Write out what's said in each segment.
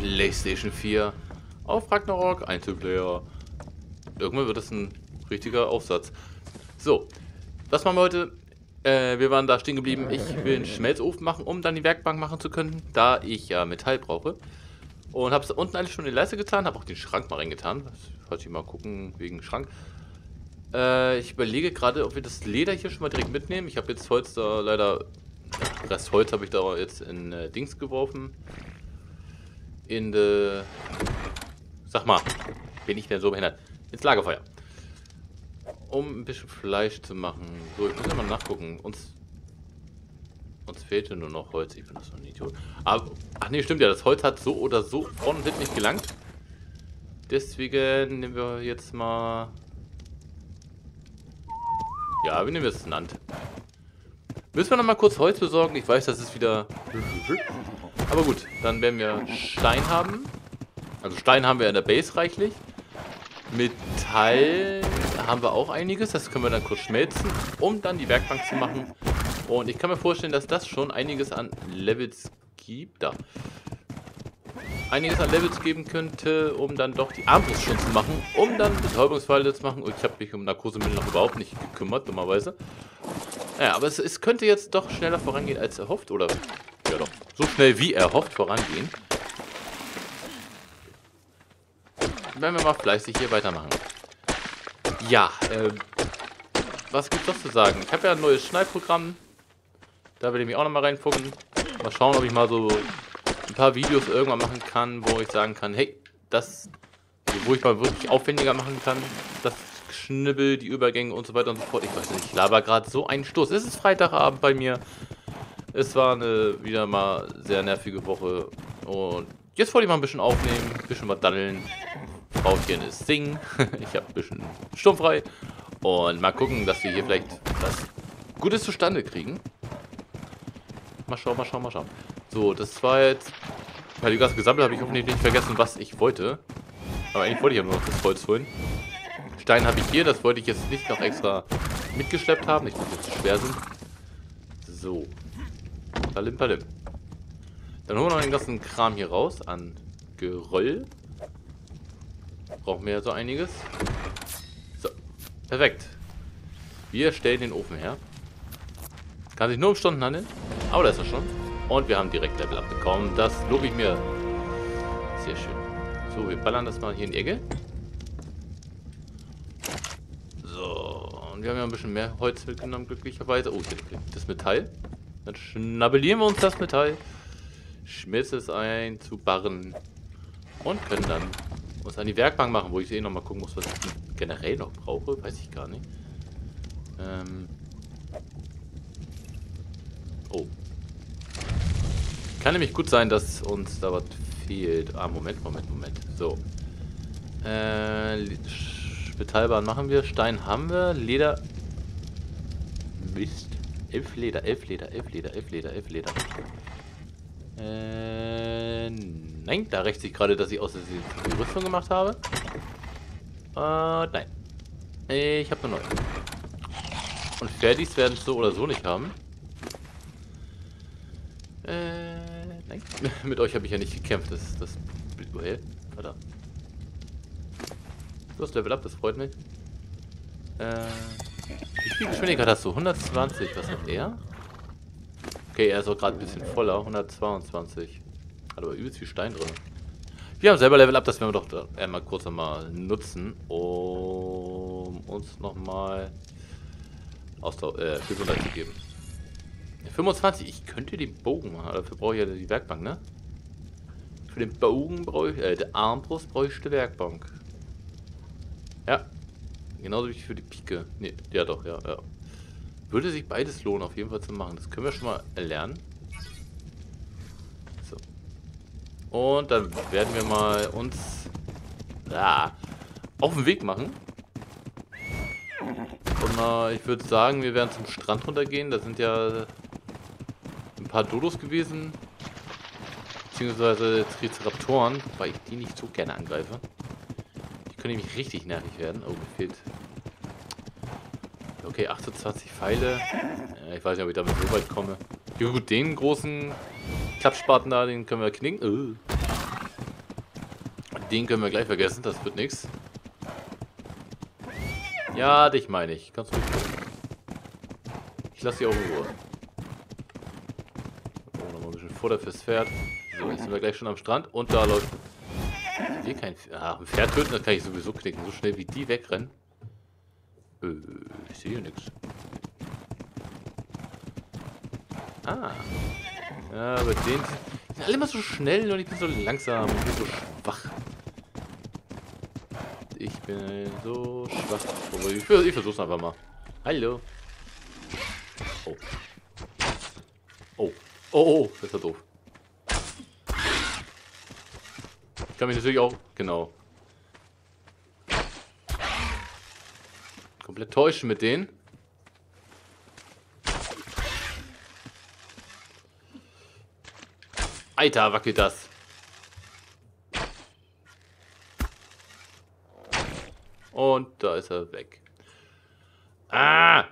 PlayStation 4 auf Ragnarok Einzelplayer. Irgendwann wird das ein richtiger Aufsatz. So, was machen wir heute? Wir waren da stehen geblieben. Ich will einen Schmelzofen machen, um dann die Werkbank machen zu können, da ich ja Metall brauche. Und habe es unten eigentlich schon in die Leiste getan, habe auch den Schrank mal reingetan. Falls ich mal gucken, wegen Schrank. Ich überlege gerade, ob wir das Leder hier schon mal direkt mitnehmen. Ich habe jetzt Holz da leider... Das Holz habe ich da jetzt in Dings geworfen. In de... Sag mal, bin ich denn so behindert? Ins Lagerfeuer. Um ein bisschen Fleisch zu machen. So, ich muss ja mal nachgucken. Uns fehlte nur noch Holz. Ich bin das noch ein Idiot. Aber, ach nee, stimmt ja. Das Holz hat so oder so vorne hinten nicht gelangt. Deswegen nehmen wir jetzt mal... Ja, wir nehmen jetzt ein Land. Müssen wir noch mal kurz Holz besorgen? Ich weiß, das ist wieder... Aber gut, dann werden wir Stein haben. Also Stein haben wir in der Base reichlich. Metall haben wir auch einiges. Das können wir dann kurz schmelzen, um dann die Werkbank zu machen. Und ich kann mir vorstellen, dass das schon einiges an Levels gibt. Da. Einiges an Levels geben könnte, um dann doch die Armbrust schon zu machen. Um dann Betäubungsfälle zu machen. Und ich habe mich um Narkosemittel noch überhaupt nicht gekümmert, dummerweise. Naja, aber es könnte jetzt doch schneller vorangehen als erhofft. Oder, ja doch, so schnell wie erhofft vorangehen. Werden wir mal fleißig hier weitermachen. Ja, was gibt's noch zu sagen? Ich habe ja ein neues Schneidprogramm. Da will ich mich auch nochmal reinfucken. Mal schauen, ob ich mal so ein paar Videos irgendwann machen kann, wo ich sagen kann, hey, das, wo ich mal wirklich aufwendiger machen kann, das Schnibbel, die Übergänge und so weiter und so fort. Ich weiß nicht, ich laber gerade so einen Stoß. Es ist Freitagabend bei mir. Es war eine wieder mal sehr nervige Woche. Und jetzt wollte ich mal ein bisschen aufnehmen, ein bisschen was daddeln. Frauchen ist singen. Ich habe ein bisschen sturmfrei. Und mal gucken, dass wir hier vielleicht was Gutes zustande kriegen. Mal schauen, mal schauen, mal schauen. So, das war jetzt... Weil die Gas gesammelt habe ich hoffentlich nicht vergessen, was ich wollte. Aber eigentlich wollte ich ja nur noch das Holz holen. Stein habe ich hier, das wollte ich jetzt nicht noch extra mitgeschleppt haben. Nicht, dass die zu schwer sind. So. Palim, palim. Dann holen wir noch den ganzen Kram hier raus an Geröll. Brauchen wir ja so einiges. So, perfekt. Wir stellen den Ofen her. Kann sich nur um Stunden handeln. Aber da ist er schon. Und wir haben direkt Level abbekommen. Das lobe ich mir. Sehr schön. So, wir ballern das mal hier in die Ecke. So, und wir haben ja ein bisschen mehr Holz mitgenommen, glücklicherweise. Oh, jetzt bringt das Metall. Dann schnabulieren wir uns das Metall. Schmelzen es ein zu Barren. Und können dann uns an die Werkbank machen, wo ich eh nochmal gucken muss, was ich generell noch brauche. Weiß ich gar nicht. Oh. Kann nämlich gut sein, dass uns da was fehlt. Ah, Moment, Moment, Moment. So. Metallbahn machen wir. Stein haben wir. Leder. Mist. 11 Leder. Nein, da rächt sich gerade, dass ich aus der Rüstung gemacht habe. Nein. Ich habe eine neue. Und Fertigs werden es so oder so nicht haben. Nein. Mit euch habe ich ja nicht gekämpft. Das Bild wohl. Verdammt. Du hast Level Up, das freut mich. Wie viel Geschwindigkeit hast du? 120, was hat er? Okay, er ist auch gerade ein bisschen voller. 122. Hat aber übelst viel Stein drin. Wir haben selber Level Up, das werden wir doch einmal kurz nochmal nutzen, um uns nochmal Gesundheit zu geben. 25, ich könnte den Bogen machen, dafür brauche ich ja die Werkbank, ne? Für den Bogen brauche ich, der Armbrust brauche ich die Werkbank. Ja, genauso wie für die Pike. Ne, ja doch, ja, ja. Würde sich beides lohnen, auf jeden Fall zu machen. Das können wir schon mal erlernen. So. Und dann werden wir mal uns auf den Weg machen. Und ich würde sagen, wir werden zum Strand runtergehen. Da sind ja ein paar Dodos gewesen. Beziehungsweise Triceratoren, weil ich die nicht so gerne angreife. Die können nämlich richtig nervig werden. Oh, mir fehlt. Okay, 28 Pfeile. Ich weiß nicht, ob ich damit so weit komme. Ja, gut, den großen Klappspaten da, den können wir knicken. den können wir gleich vergessen. Das wird nichts. Ja, dich meine ich. Kannst du mich gucken. Ich lasse sie auch in Ruhe. So, nochmal ein bisschen vor der fürs Pferd. So, jetzt sind wir gleich schon am Strand. Und da läuft... Hier kein Pferd. Ah, ein Pferd töten, das kann ich sowieso knicken. So schnell wie die wegrennen. Ich sehe hier nichts. Ah. Ja, aber den... Die sind alle immer so schnell und ich bin so langsam und bin so schwach. Ich bin so schwach. Ich versuch's einfach mal. Hallo. Oh. Oh. Oh, oh. Das ist ja doof. Ich kann mich natürlich auch... Genau. Komplett täuschen mit denen. Alter, wackelt das. Und da ist er weg. Ah!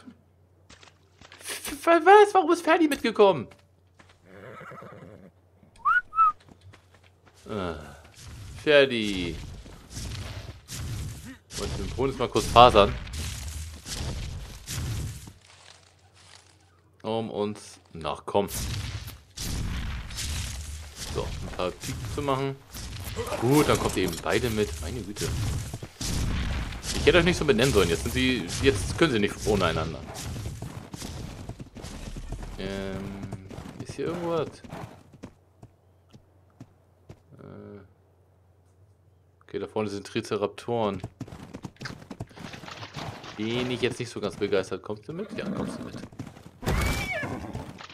Was? Warum ist Ferdi mitgekommen? Ferdi. Ich wollte den Brunnen mal kurz fasern. Um uns nachkommen. So, ein paar Piek zu machen. Gut, dann kommt ihr eben beide mit. Meine Güte. Ich hätte euch nicht so benennen sollen. Jetzt sind sie. Jetzt können sie nicht ohne einander. Ist hier irgendwas? Okay, da vorne sind Triceratoren. Bin ich jetzt nicht so ganz begeistert. Kommst du mit? Ja, kommst du mit.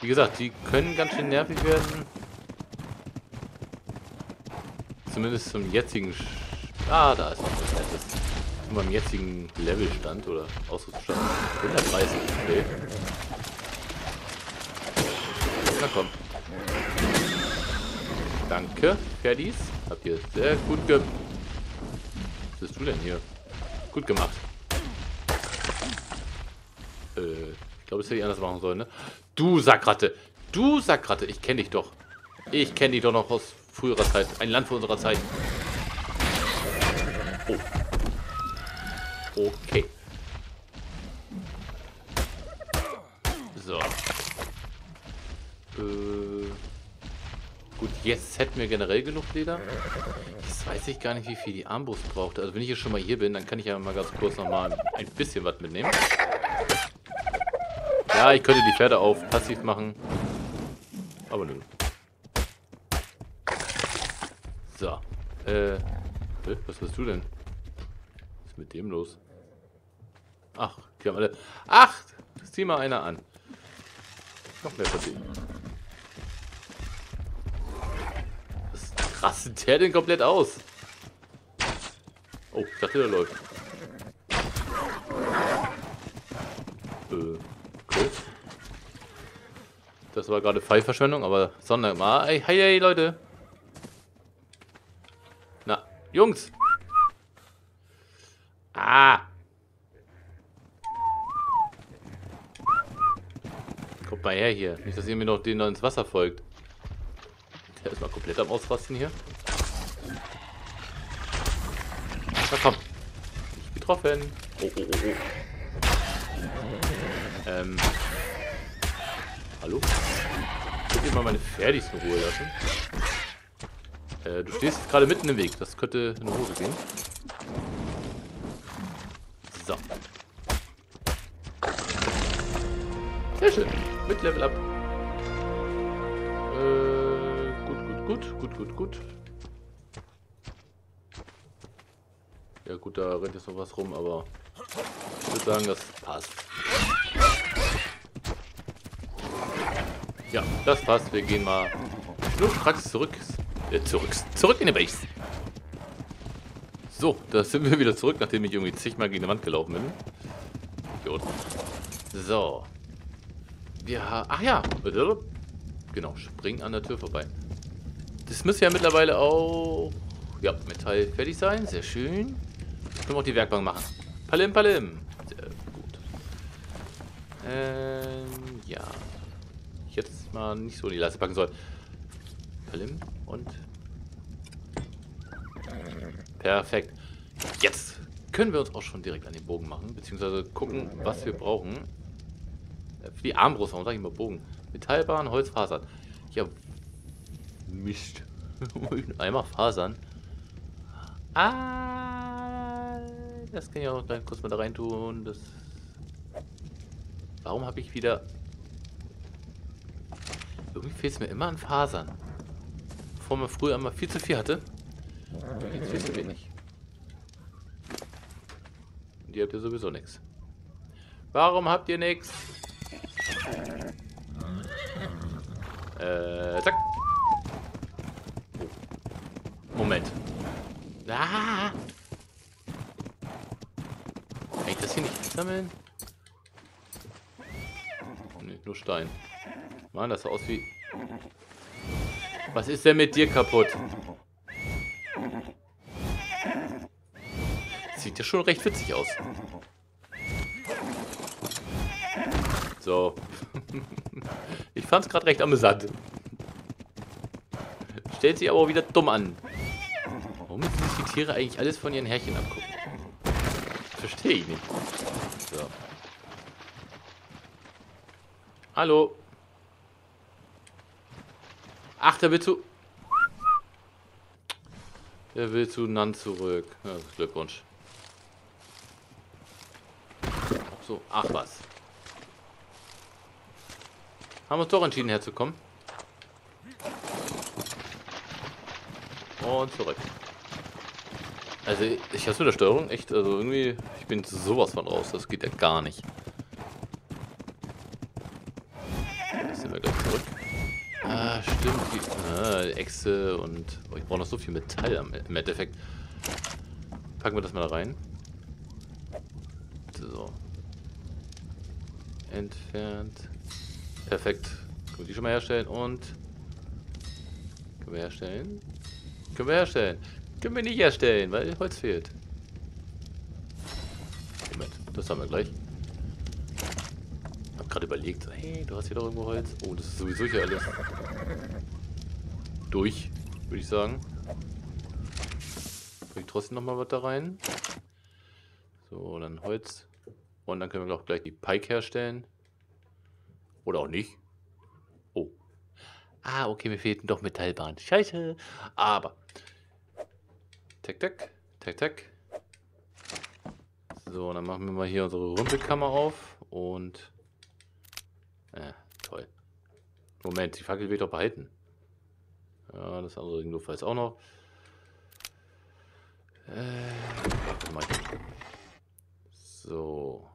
Wie gesagt, die können ganz schön nervig werden. Zumindest zum jetzigen... Ah, da ist noch was Nettes. Zu meinem jetzigen Levelstand oder Ausrüstungsstand. 130, okay. Na komm. Danke, Ferdis. Habt ihr sehr gut ge... Was bist du denn hier? Gut gemacht. Ich glaube, das hätte ich anders machen sollen, ne? Du Sackratte! Du Sackratte! Ich kenne dich doch. Ich kenne dich doch noch aus... früherer Zeit. Ein Land vor unserer Zeit. Oh. Okay. So. Gut, jetzt hätten wir generell genug Leder. Jetzt weiß ich gar nicht, wie viel die Armbrust braucht. Also wenn ich jetzt schon mal hier bin, dann kann ich ja mal ganz kurz nochmal ein bisschen was mitnehmen. Ja, ich könnte die Pferde auf passiv machen. Aber nö. So. Was bist du denn? Was ist mit dem los? Ach, die haben alle... Ach! Das zieh mal einer an. Noch mehr passiert. Was rastet der denn komplett aus? Oh, ich dachte, der läuft. Okay. Das war gerade Pfeilverschwendung, aber Sondermal. Hey, hey, Leute! Jungs! Ah! Kommt mal her hier. Nicht, dass ihr mir noch den da ins Wasser folgt. Der ist mal komplett am Ausrasten hier. Na komm. Nicht getroffen. Oh, oh, oh, oh. Hallo? Ich will dir mal meine Pferdis in Ruhe lassen. Du stehst gerade mitten im Weg. Das könnte in die Hose gehen. So. Sehr schön. Mit Level Up. Gut. Ja gut, da rennt jetzt noch was rum, aber ich würde sagen, das passt. Ja, das passt. Wir gehen mal schnurstracks zurück in die Base. So, da sind wir wieder zurück, nachdem ich irgendwie zigmal gegen die Wand gelaufen bin. Gut. So. Wir haben... Ach ja. Genau, springen an der Tür vorbei. Das müsste ja mittlerweile auch... Ja, Metall fertig sein. Sehr schön. Können wir auch die Werkbank machen. Palim, palim. Sehr gut. Ja. Ich hätte es mal nicht so in die Leiste packen sollen. Palim. Und Perfekt. Jetzt können wir uns auch schon direkt an den Bogen machen, beziehungsweise gucken, was wir brauchen. Für die Armbrust, warum sage ich mal Bogen? Metallbahn, Holz, Fasern. Ja, Mist. Einmal Fasern. Ah, das kann ich auch gleich kurz mal da rein tun. Das. Warum habe ich wieder... Irgendwie fehlt es mir immer an Fasern. Bevor man früher einmal viel zu viel hatte. Jetzt viel zu wenig. Und ihr habt ja sowieso nichts. Warum habt ihr nichts? Zack. Moment. Ah! Kann ich das hier nicht sammeln? Nee, nur Stein. Mann, das sah aus wie... Was ist denn mit dir kaputt? Sieht ja schon recht witzig aus. So. Ich fand's gerade recht amüsant. Stellt sich aber auch wieder dumm an. Warum müssen sich die Tiere eigentlich alles von ihren Härchen abgucken? Verstehe ich nicht. So. Hallo. Ach, der will zu... Der will zu Nan zurück. Ja, Glückwunsch. Ach so, ach was. Haben uns doch entschieden herzukommen. Und zurück. Also, ich hasse mit der Steuerung echt, also irgendwie, ich bin sowas von raus, das geht ja gar nicht. Jetzt sind wir gleich zurück. Ah, stimmt, die Echse und... Oh, ich brauche noch so viel Metall im Endeffekt. Packen wir das mal da rein. So. Entfernt. Perfekt. Können wir die schon mal herstellen und... Können wir herstellen? Können wir herstellen? Können wir nicht herstellen, weil Holz fehlt. Moment, das haben wir gleich. Ich hab gerade überlegt, hey, du hast hier doch irgendwo Holz. Oh, das ist sowieso hier alles. Durch, würde ich sagen. Bring trotzdem nochmal was da rein. So, dann Holz. Und dann können wir auch gleich die Pike herstellen. Oder auch nicht. Oh. Ah, okay, mir fehlten doch Metallbahnen. Scheiße. Aber. Tack, tack. Tack, tack. So, dann machen wir mal hier unsere Rümpelkammer auf. Und. Toll. Moment, die Fackel will ich doch behalten. Ja, das andere Ding jedenfalls auch noch. So.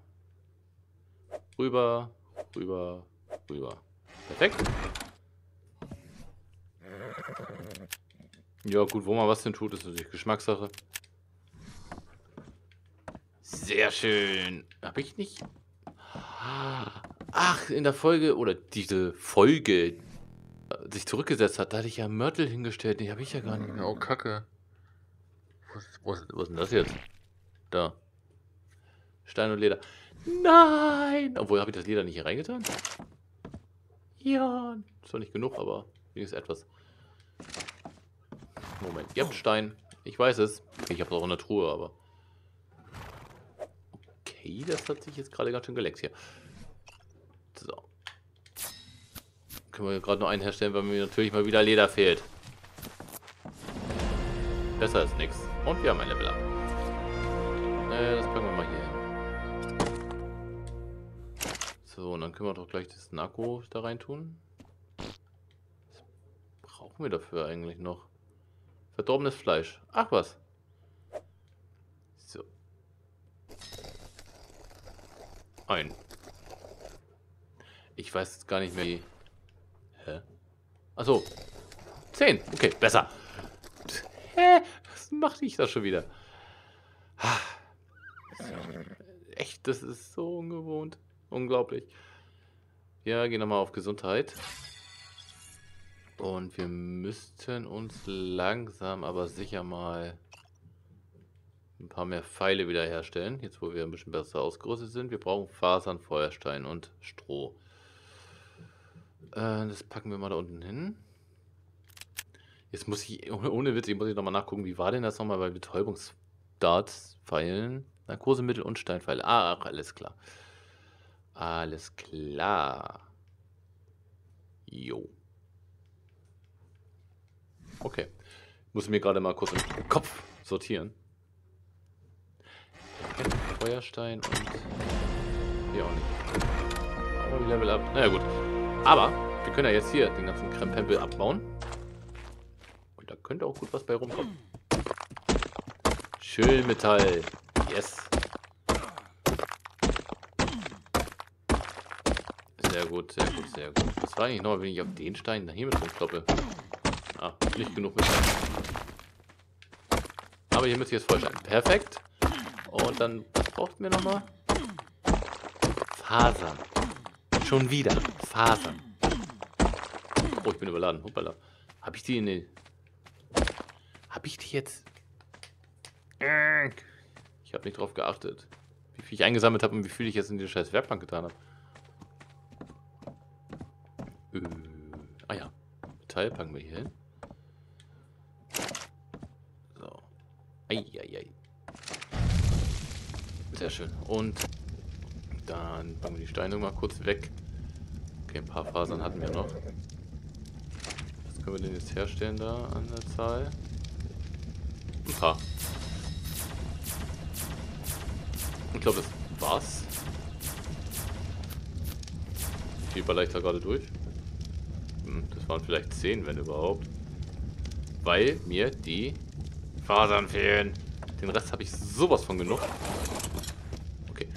Rüber. Rüber. Rüber. Perfekt. Ja gut, wo man was denn tut, ist natürlich Geschmackssache. Sehr schön. Hab ich nicht? Ach, in der Folge, oder diese Folge sich zurückgesetzt hat, da hatte ich ja Mörtel hingestellt. Die habe ich ja gar nicht mehr. Oh, Kacke. Was ist denn das jetzt? Da. Stein und Leder. Nein! Obwohl, habe ich das Leder nicht hier reingetan? Ja. Ist zwar nicht genug, aber wenigstens etwas. Moment, ihr habt Stein. Ich weiß es. Ich habe es auch in der Truhe, aber... Okay, das hat sich jetzt gerade ganz schön geleckt hier. So. Können wir gerade noch einen herstellen, weil mir natürlich mal wieder Leder fehlt. Besser als nichts. Und wir haben ein Level Up. Das packen wir mal hier hin. So, und dann können wir doch gleich das Nako da rein tun. Was brauchen wir dafür eigentlich noch? Verdorbenes Fleisch. Ach was. So. Ein. Ich weiß jetzt gar nicht mehr. Hä? Achso. 10. Okay, besser. Hä? Was mache ich da schon wieder? Echt, das ist so ungewohnt. Unglaublich. Ja, gehen nochmal auf Gesundheit. Und wir müssten uns langsam, aber sicher mal ein paar mehr Pfeile wieder herstellen. Jetzt, wo wir ein bisschen besser ausgerüstet sind. Wir brauchen Fasern, Feuerstein und Stroh. Das packen wir mal da unten hin. Jetzt muss ich, ohne Witz, ich muss nochmal nachgucken, wie war denn das nochmal bei Betäubungsdarts-Pfeilen? Narkosemittel und Steinpfeile. Ach, alles klar. Alles klar. Jo. Okay. Muss mir gerade mal kurz im Kopf sortieren. Feuerstein und... hier auch nicht. Aber Level Up. Naja, gut. Aber wir können ja jetzt hier den ganzen Krempempel abbauen. Und da könnte auch gut was bei rumkommen. Schön Metall. Yes. Sehr gut, sehr gut, sehr gut. Was war eigentlich noch, wenn ich auf den Stein hier mit rumkloppe? Ah, nicht genug Metall. Aber hier müsste ich jetzt voll sein. Perfekt. Und dann, was braucht mir nochmal? Fasern. Schon wieder. Fasern. Oh, ich bin überladen. Hoppala. Hab ich die in den... Hab ich die jetzt... Ich habe nicht drauf geachtet, wie viel ich eingesammelt habe und wie viel ich jetzt in die scheiß Werkbank getan habe. Ah ja. Metall packen wir hier hin. So. Eieiei. Sehr schön. Und dann packen wir die Steine mal kurz weg. Okay, ein paar Fasern hatten wir noch. Was können wir denn jetzt herstellen da an der Zahl? Ein paar. Ich glaube, das war's. Ich überleicht da gerade durch. Das waren vielleicht 10, wenn überhaupt. Weil mir die Fasern fehlen. Den Rest habe ich sowas von genug. Okay.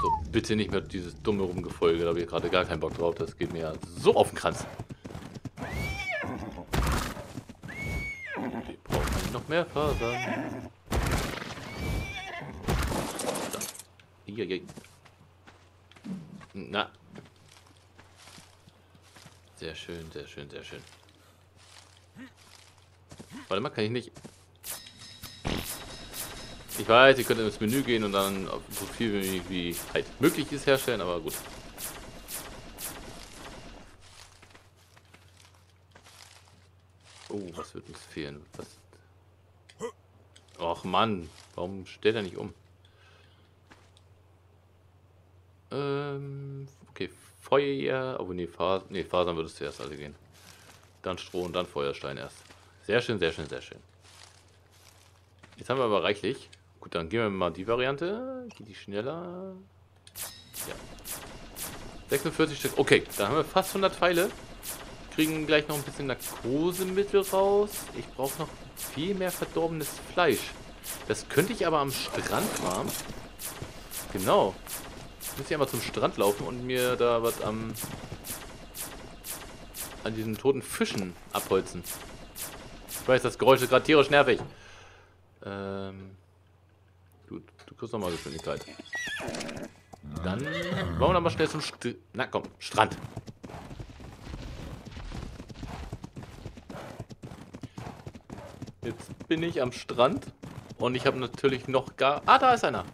So, bitte nicht mehr dieses dumme Rumgefolge. Da habe ich gerade gar keinen Bock drauf. Das geht mir ja so auf den Kranz. Wir brauchen noch mehr Fasern. Na. Sehr schön, sehr schön, sehr schön. Warte mal, kann ich nicht... Ich weiß, ihr könnt ins Menü gehen und dann so viel wie halt möglich ist herstellen, aber gut. Oh, was wird uns fehlen? Was? Och Mann, warum stellt er nicht um? Okay, Feuer, aber nee, Fasern würde es zuerst alle gehen. Dann Stroh und dann Feuerstein erst. Sehr schön, sehr schön, sehr schön. Jetzt haben wir aber reichlich. Gut, dann gehen wir mal die Variante. Geht die schneller? Ja. 46 Stück. Okay, da haben wir fast 100 Pfeile. Kriegen gleich noch ein bisschen Narkosemittel raus. Ich brauche noch viel mehr verdorbenes Fleisch. Das könnte ich aber am Strand machen. Genau. Ich muss hier einmal zum Strand laufen und mir da was an diesen toten Fischen abholzen. Ich weiß, das Geräusch ist gerade tierisch nervig. Du kriegst nochmal Geschwindigkeit. Dann wollen wir nochmal schnell zum Strand. Na komm, Strand. Jetzt bin ich am Strand und ich habe natürlich noch gar... Ah, da ist einer.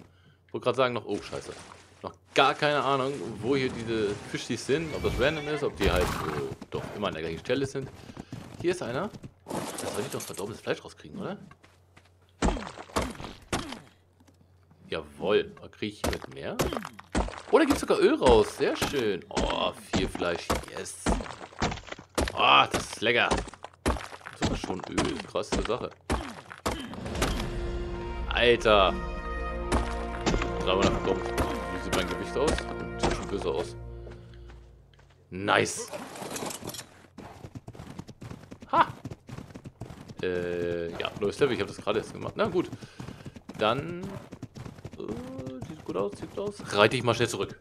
Ich wollte gerade sagen noch... Oh, scheiße. Noch gar keine Ahnung, wo hier diese Fischis sind, ob das random ist, ob die halt doch immer an der gleichen Stelle sind. Hier ist einer. Da soll ich doch verdorbenes Fleisch rauskriegen, oder? Jawohl, da kriege ich mit mehr. Oh, da gibt es sogar Öl raus. Sehr schön. Oh, viel Fleisch. Yes. Oh, das ist lecker. Sogar schon Öl. Krasse Sache. Alter. 300 verdorbenes Fleisch. Mein Gewicht aus. Sieht schon böse aus. Nice. Ha. Ja, neues Level. Ich habe das gerade jetzt gemacht. Na gut. Dann... sieht gut aus, sieht gut aus. Reite ich mal schnell zurück.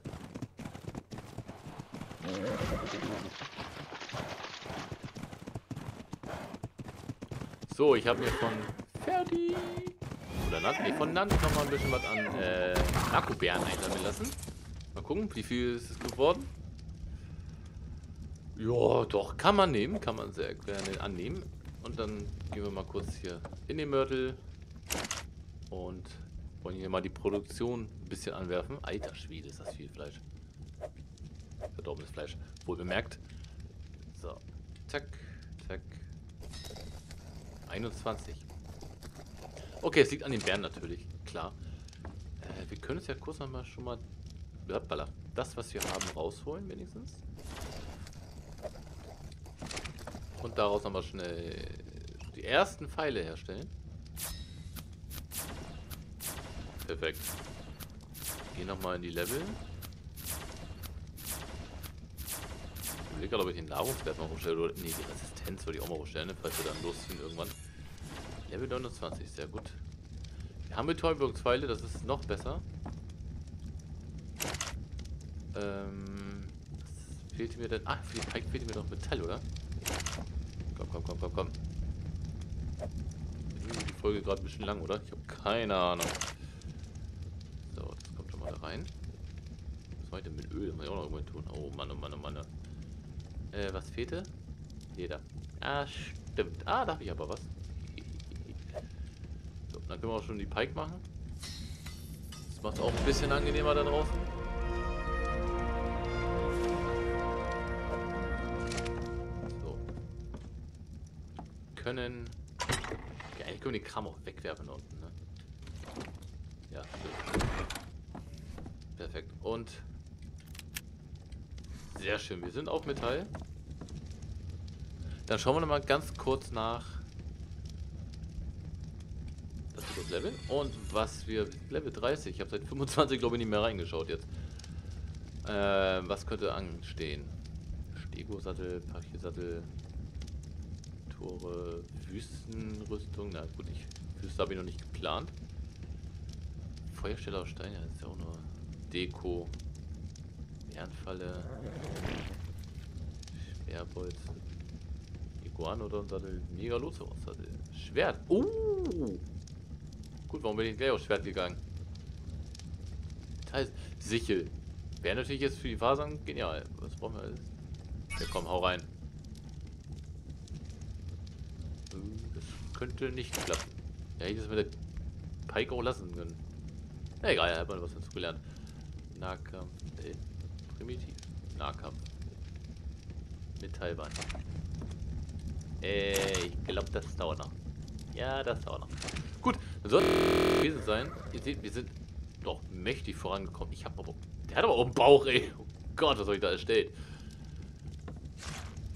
So, ich habe mir von... Fertig. Von Land nochmal ein bisschen was an Narkobären einsammeln lassen. Mal gucken, wie viel ist es geworden. Ja, doch, kann man nehmen. Kann man sehr gerne annehmen. Und dann gehen wir mal kurz hier in den Mörtel. Und wollen hier mal die Produktion ein bisschen anwerfen. Alter Schwede, ist das viel Fleisch. Verdorbenes Fleisch. Wohl bemerkt. So. Zack, zack. 21. Okay, es liegt an den Bären natürlich, klar. Wir können es ja kurz nochmal schon mal... Das, was wir haben, rausholen wenigstens. Und daraus nochmal schnell die ersten Pfeile herstellen. Perfekt. Geh nochmal in die Level. Ich überlege gerade, ob ich den Nahrungswert mal hochstelle oder... Ne, die Resistenz würde ich auch mal hochstellen, falls wir dann losziehen irgendwann. Level 29, sehr gut. Wir haben Betäubungspfeile, das ist noch besser. Was fehlte mir denn? Ah, für die Pike fehlte mir noch Metall, oder? Komm, komm, komm, komm, komm. Die Folge gerade ein bisschen lang, oder? Ich habe keine Ahnung. So, das kommt schon mal da rein. Was mache ich denn mit Öl? Das muss ich auch noch irgendwann tun. Oh Mann, oh Mann, oh Mann. Was fehlte? Jeder. Ah, stimmt. Ah, da habe ich aber was. So, dann können wir auch schon die Pike machen. Das macht es auch ein bisschen angenehmer da draußen. Können. Okay, eigentlich können wir den Kram auch wegwerfen da unten, ne? Ja, stimmt. Perfekt. Und sehr schön. Wir sind auf Metall. Dann schauen wir nochmal ganz kurz nach. Das ist das Level. Und was wir. Level 30. Ich habe seit 25, glaube ich, nicht mehr reingeschaut jetzt. Was könnte anstehen? Stego-Sattel, Parchie-Sattel. Wüstenrüstung, na gut, Wüste habe ich noch nicht geplant. Feuerstelle aus Stein, ja, das ist ja auch nur Deko. Bärenfalle, Speerbolzen, Iguan oder Sattel, Megalosaurus-Sattel, Schwert. Gut, warum bin ich gleich aufs Schwert gegangen? Das heißt, Sichel. Wäre natürlich jetzt für die Fasern genial. Was brauchen wir alles? Ja, komm, hau rein. Könnte nicht klappen. Ja, ich hätte es mit der Pike auch lassen können. Na egal, hat man was dazu gelernt. Nahkampf. Primitiv. Nahkampf. Metallband. Ich glaube, das dauert noch. Ja, das dauert noch. Gut, dann soll es gewesen sein. Ihr seht, wir sind doch mächtig vorangekommen. Ich habe aber... Der hat aber auch einen Bauch, ey. Oh Gott, was soll ich da erstellen?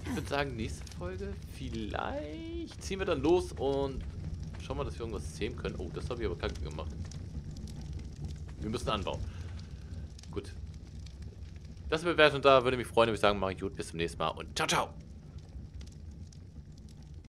Ich würde sagen, nächste Folge vielleicht ziehen wir dann los und schauen mal, dass wir irgendwas zähmen können. Oh, das habe ich aber kacke gemacht. Wir müssen anbauen. Gut. Das wäre es und da würde mich freuen, wenn ich sagen, mache ich gut, bis zum nächsten Mal und ciao, ciao.